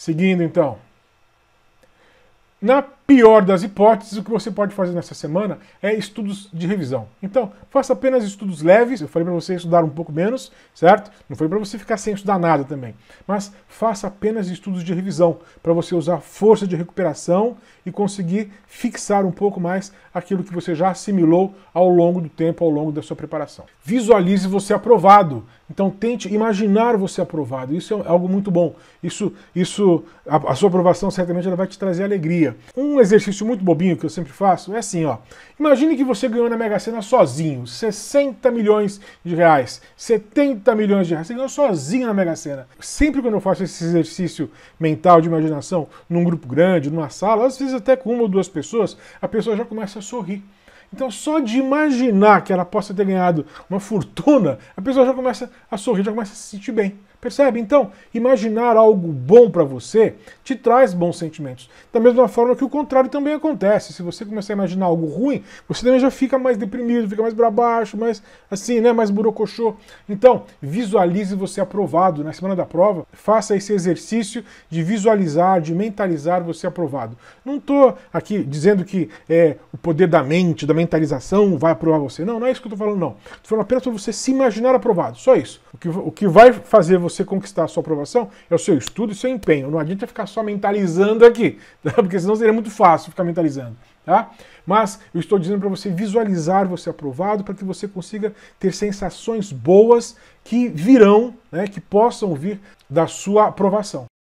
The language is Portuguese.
Seguindo, então. Na pior das hipóteses, o que você pode fazer nessa semana é estudos de revisão. Então, faça apenas estudos leves. Eu falei para você estudar um pouco menos, certo? Não foi para você ficar sem estudar nada também. Mas faça apenas estudos de revisão, para você usar força de recuperação e conseguir fixar um pouco mais aquilo que você já assimilou ao longo do tempo, ao longo da sua preparação. Visualize você aprovado. Então, tente imaginar você aprovado. Isso é algo muito bom. A sua aprovação certamente ela vai te trazer alegria. Um exercício muito bobinho que eu sempre faço é assim, ó. Imagine que você ganhou na Mega Sena sozinho, 60 milhões de reais, 70 milhões de reais. Você ganhou sozinho na Mega Sena. Sempre quando eu faço esse exercício mental de imaginação num grupo grande, numa sala, às vezes até com uma ou duas pessoas, a pessoa já começa a sorrir. Então, só de imaginar que ela possa ter ganhado uma fortuna, a pessoa já começa a sorrir, já começa a se sentir bem. Percebe? Então, imaginar algo bom para você te traz bons sentimentos. Da mesma forma que o contrário também acontece. Se você começar a imaginar algo ruim, você também já fica mais deprimido, fica mais para baixo, mais assim, né? Mais burocochô. Então, visualize você aprovado. Na semana da prova, faça esse exercício de visualizar, de mentalizar você aprovado. Não estou aqui dizendo que o poder da mente, da mentalização vai aprovar você. Não, não é isso que eu estou falando, não. Estou falando apenas para você se imaginar aprovado. Só isso. O que vai fazer você conquistar a sua aprovação é o seu estudo e seu empenho. Não adianta ficar só mentalizando aqui, tá? Porque senão seria muito fácil ficar mentalizando, tá? Mas eu estou dizendo para você visualizar você aprovado para que você consiga ter sensações boas que virão, né, que possam vir da sua aprovação.